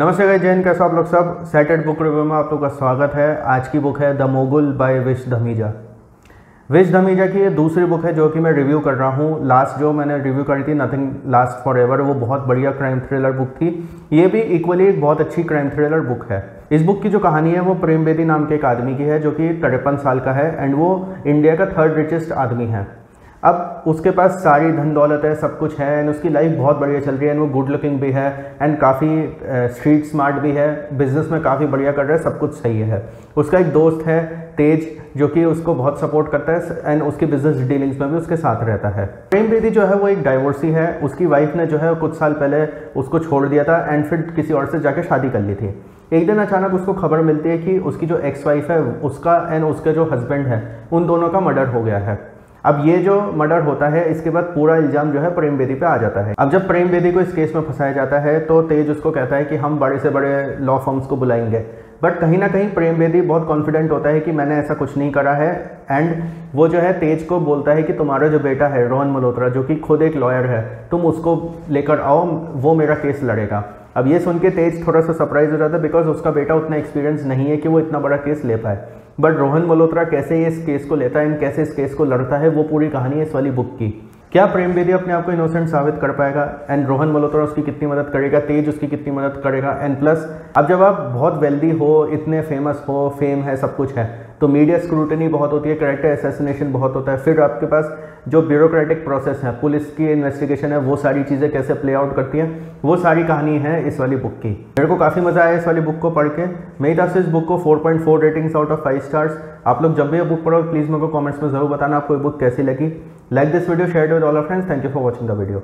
नमस्ते गाइस, जय हिंद। कैसे आप लोग सब। सैटरडे बुक रिव्यू में आप लोग का स्वागत है। आज की बुक है the Mogul by Vish Dhamija. Vish Dhamija की ये दूसरी बुक है जो कि मैं रिव्यू कर रहा हूँ। लास्ट जो मैंने रिव्यू करी थी नथिंग लास्ट फॉर एवर, वो बहुत बढ़िया क्राइम थ्रिलर बुक थी। ये भी इक्वली एक बहुत अच्छी क्राइम थ्रिलर बुक है। इस बुक की जो कहानी है वो प्रेम बेदी नाम के एक आदमी की है जो कि 53 साल का है एंड वो इंडिया का 3rd रिचेस्ट आदमी है। अब उसके पास सारी धन दौलत है, सब कुछ है एंड उसकी लाइफ बहुत बढ़िया चल रही है एंड वो गुड लुकिंग भी है एंड काफ़ी स्ट्रीट स्मार्ट भी है, बिजनेस में काफ़ी बढ़िया कर रहा है, सब कुछ सही है। उसका एक दोस्त है तेज जो कि उसको बहुत सपोर्ट करता है एंड उसकी बिजनेस डीलिंग्स में भी उसके साथ रहता है। प्रेम बेदी जो है वो एक डाइवोर्सी है। उसकी वाइफ ने जो है कुछ साल पहले उसको छोड़ दिया था एंड फिर किसी और से जाके शादी कर ली थी। एक दिन अचानक उसको खबर मिलती है कि उसकी जो एक्स वाइफ है उसका एंड उसके जो हस्बैंड है उन दोनों का मर्डर हो गया है। अब ये जो मर्डर होता है इसके बाद पूरा इल्ज़ाम जो है प्रेम बेदी पे आ जाता है। अब जब प्रेम बेदी को इस केस में फंसाया जाता है तो तेज उसको कहता है कि हम बड़े से बड़े लॉ फर्म्स को बुलाएंगे, बट कहीं ना कहीं प्रेम बेदी बहुत कॉन्फिडेंट होता है कि मैंने ऐसा कुछ नहीं करा है एंड वो जो है तेज को बोलता है कि तुम्हारा जो बेटा है रोहन मल्होत्रा जो कि खुद एक लॉयर है, तुम उसको लेकर आओ, वो मेरा केस लड़ेगा। अब ये सुन के तेज थोड़ा सा सरप्राइज हो जाता है बिकॉज उसका बेटा उतना एक्सपीरियंस नहीं है कि वो इतना बड़ा केस ले पाए। बट रोहन मल्होत्रा कैसे इस केस को लेता है एंड कैसे इस केस को लड़ता है वो पूरी कहानी है इस वाली बुक की। क्या प्रेम बेदी अपने आप को इनोसेंट साबित कर पाएगा एंड रोहन मल्होत्रा उसकी कितनी मदद करेगा, तेज उसकी कितनी मदद करेगा एंड प्लस अब जब आप बहुत वेल्दी हो, इतने फेमस हो, फेम है, सब कुछ है, तो मीडिया स्क्रूटनी बहुत होती है, कैरेक्टर असैसिनेशन बहुत होता है, फिर आपके पास जो ब्यूरोक्रेटिक प्रोसेस है, पुलिस की इन्वेस्टिगेशन है, वो सारी चीज़ें कैसे प्ले आउट करती हैं, वो सारी कहानी है इस वाली बुक की। मेरे को काफ़ी मज़ा आया इस वाली बुक को पढ़ के। मेरी तरफ से इस बुक को 4.4 रेटिंग्स आउट ऑफ 5 स्टार्स। आप लोग जब भी ये बुक पढ़ो प्लीज़ मेरे को कॉमेंट्स में ज़रूर बताना आपको ये बुक कैसी लगी। Like this video, share with all your friends. Thank you for watching the video.